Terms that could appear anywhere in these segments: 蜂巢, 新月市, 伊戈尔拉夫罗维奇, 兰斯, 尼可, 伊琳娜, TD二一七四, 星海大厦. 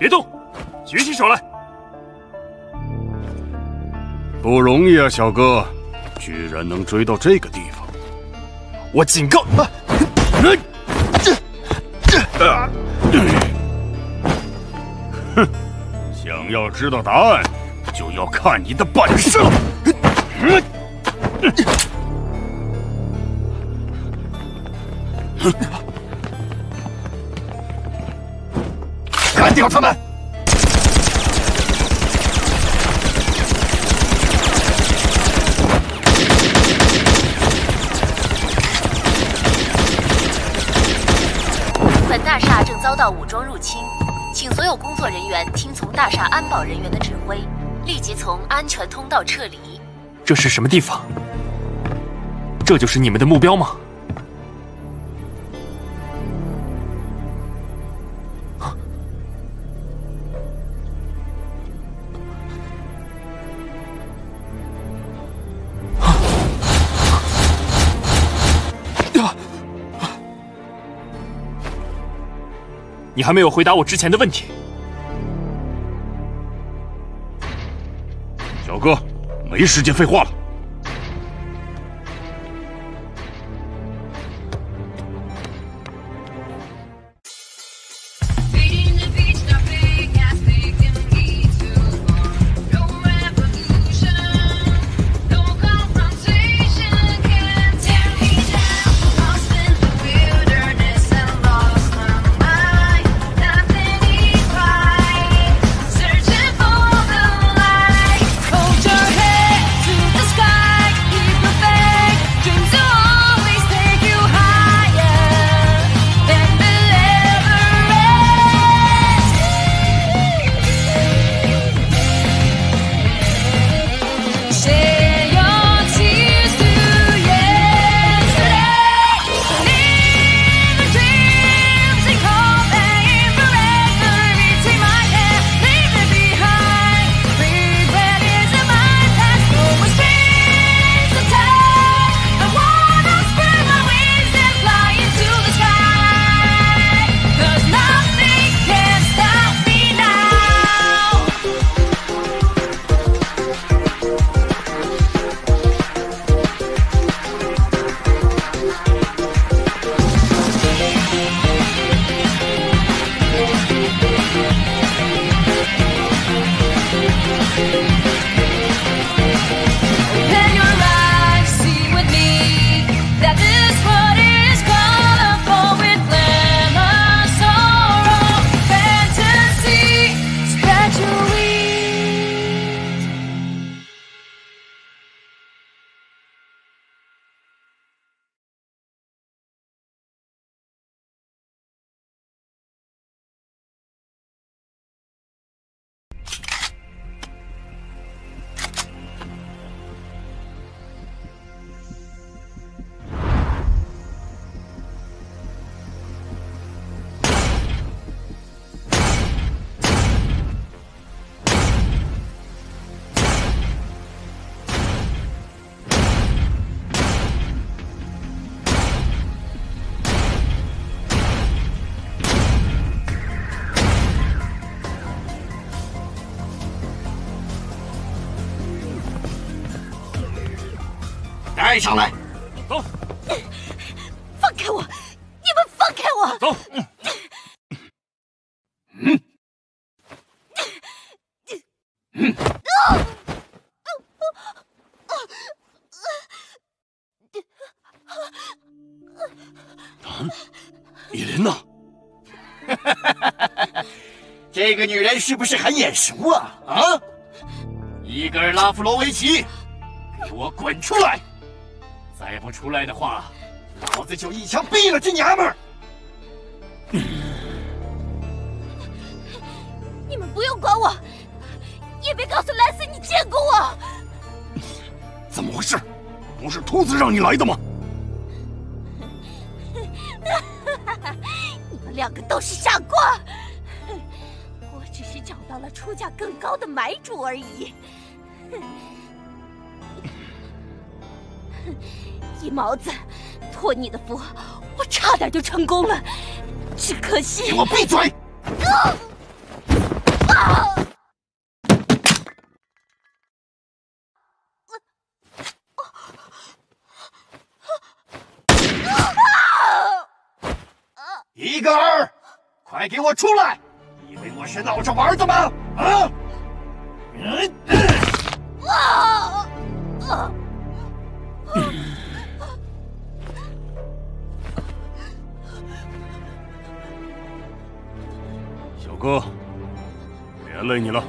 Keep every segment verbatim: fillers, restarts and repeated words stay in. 别动，举起手来。不容易啊，小哥，居然能追到这个地方。我警告你们！哼，想要知道答案，就要看你的本事了。干掉他们！本大厦正遭到武装入侵，请所有工作人员听从大厦安保人员的指挥，立即从安全通道撤离。这是什么地方？这就是你们的目标吗？ 你还没有回答我之前的问题，小哥，没时间废话了。带上来，走！放开我！你们放开我！走！嗯嗯嗯，伊琳娜，这个女人是不是很眼熟啊？啊！伊戈尔拉夫罗维奇，给我滚出来！ 再不出来的话，老子就一枪毙了这娘们儿！你们不用管我，也别告诉兰斯你见过我。怎么回事？不是秃子让你来的吗？你们两个都是傻瓜！我只是找到了出价更高的买主而已。 一毛子，托你的福，我差点就成功了，只可惜……给我闭嘴！啊一个儿，快给我出来！以为我是闹着玩的吗？啊！嗯嗯、啊！啊！ 小哥，连累你了。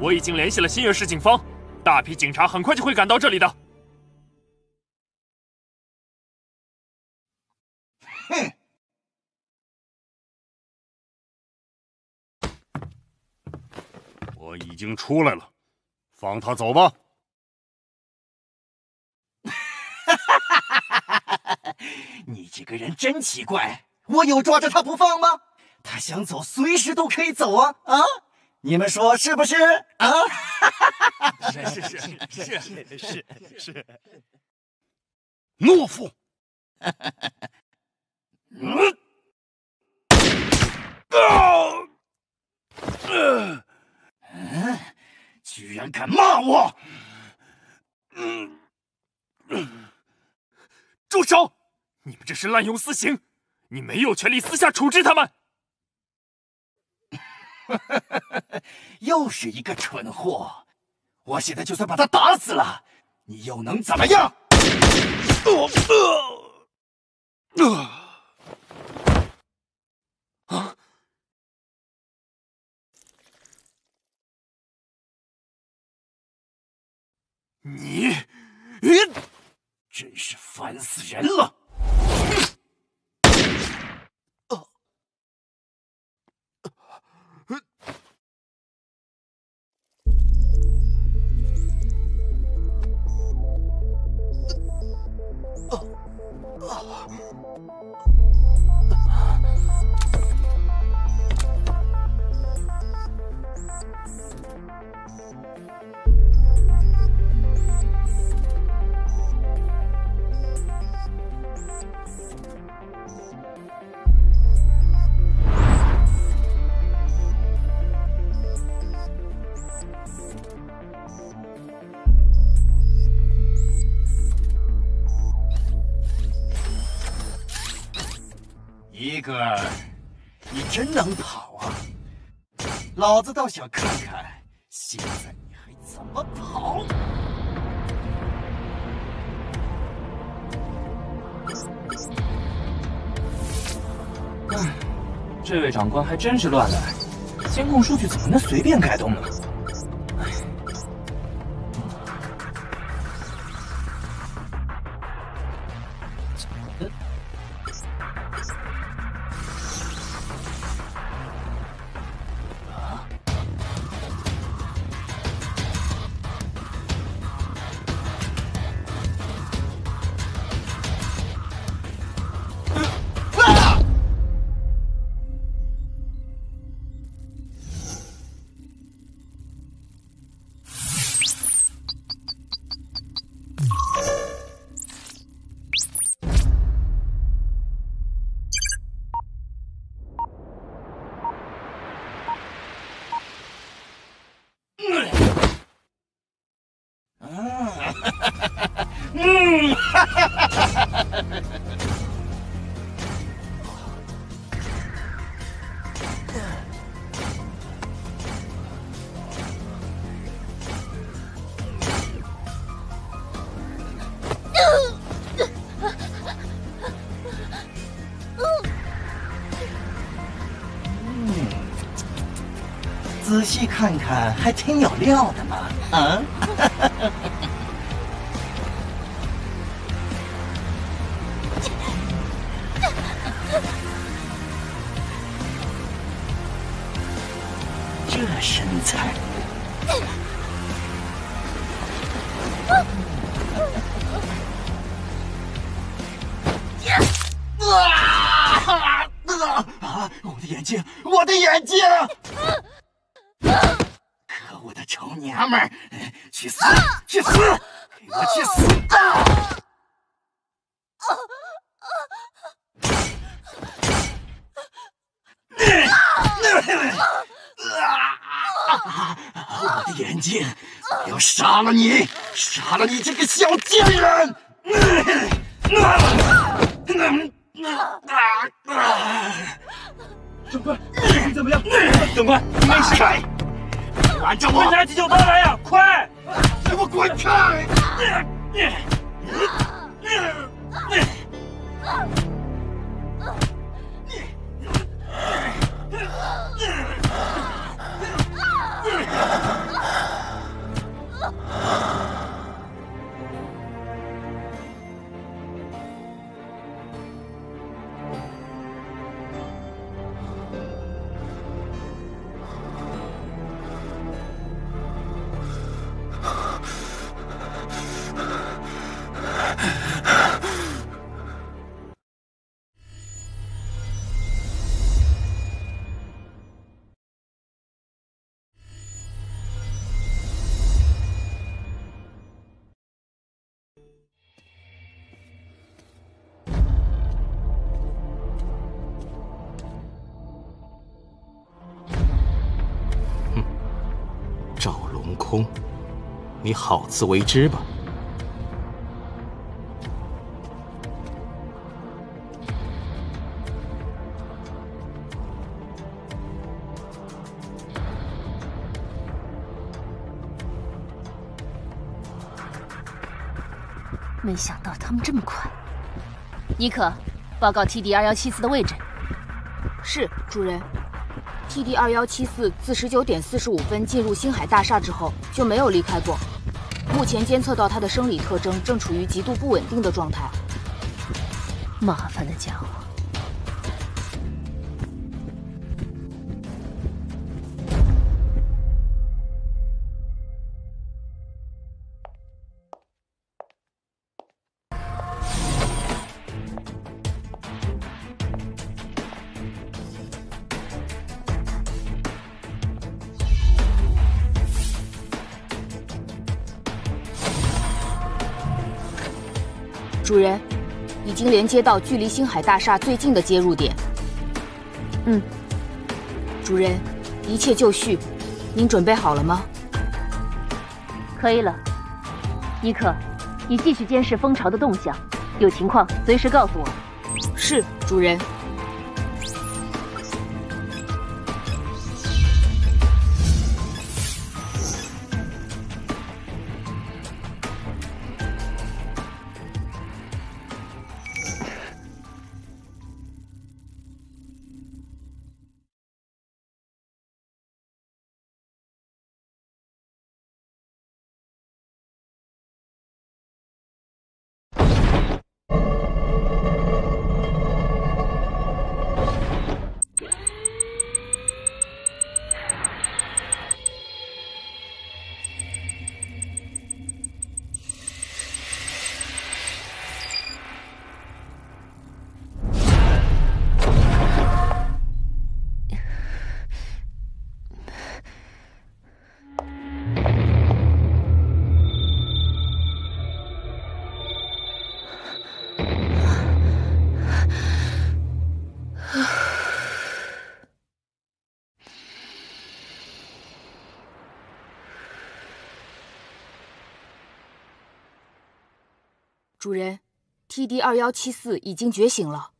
我已经联系了新月市警方，大批警察很快就会赶到这里的。 我已经出来了，放他走吧。你这个人真奇怪，我有抓着他不放吗？他想走，随时都可以走啊！啊，你们说是不是？啊，是是是是是是是，懦夫。嗯。啊！呃 嗯，居然敢骂我！嗯，住手！你们这是滥用私刑，你没有权利私下处置他们。又是一个蠢货！我现在就算把他打死了，你又能怎么样？啊！ 你，真是烦死人了！一个儿，你真能跑啊！老子倒想看看，现在你还怎么跑！哎，这位长官还真是乱来，监控数据怎么能随便改动呢？哎，嗯。 仔细看看，还挺有料的嘛！啊。这身材，啊啊啊！我的眼睛，我的眼睛！臭娘们儿，去死！去死！给我去死吧！我的眼睛！我要杀了你！杀了你这个小贱人！长官，你怎么样？长官，你没事吧？拦着我！快拿急救包来呀！快！给我滚开！空，你好自为之吧。没想到他们这么快。尼可，报告 T D 二一七四的位置。是，主人。 T D 二一七四自十九点四十五分进入星海大厦之后就没有离开过，目前监测到它的生理特征正处于极度不稳定的状态。麻烦的家伙！主人，已经连接到距离星海大厦最近的接入点。嗯，主人，一切就绪，您准备好了吗？可以了，尼可，你继续监视蜂巢的动向，有情况随时告诉我。是，主人。 主人 ，T D 二一七四已经觉醒了。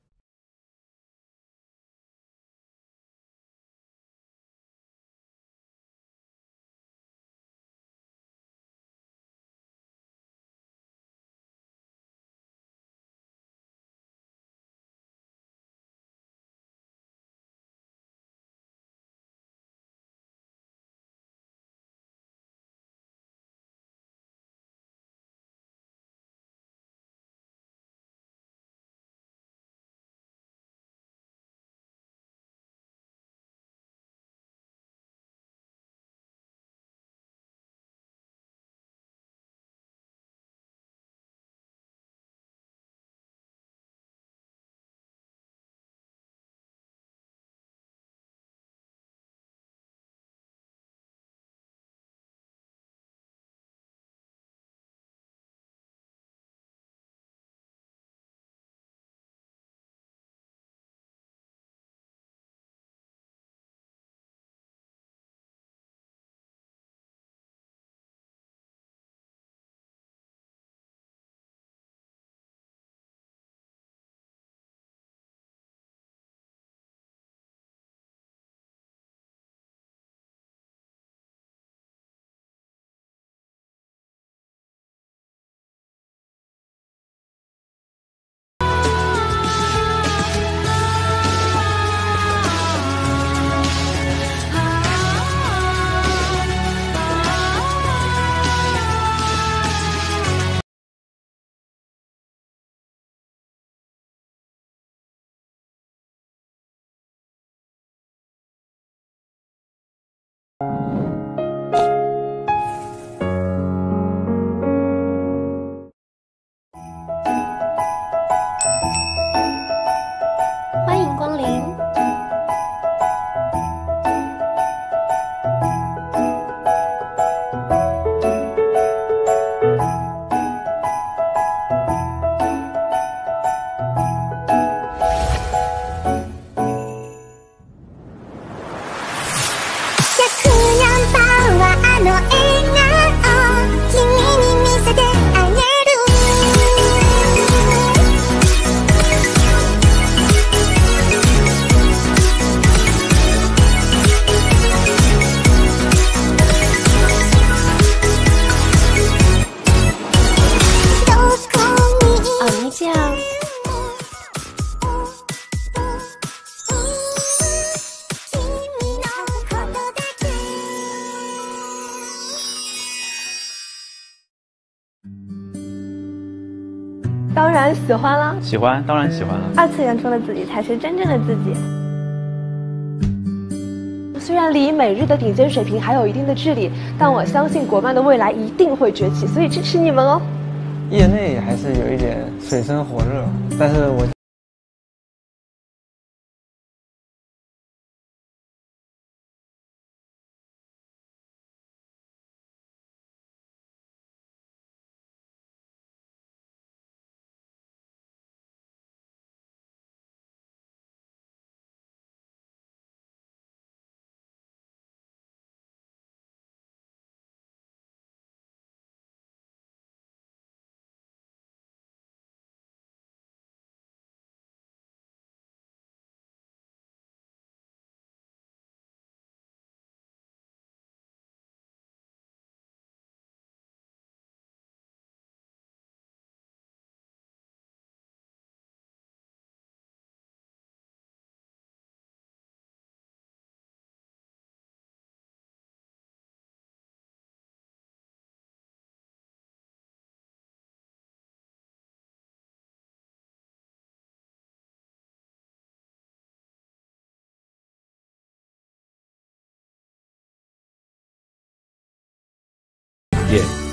像当然喜欢了，喜欢，当然喜欢了。二次元中的自己才是真正的自己。 虽然离美日的顶尖水平还有一定的距离，但我相信国漫的未来一定会崛起，所以支持你们哦。业内还是有一点水深火热，但是我。Yeah.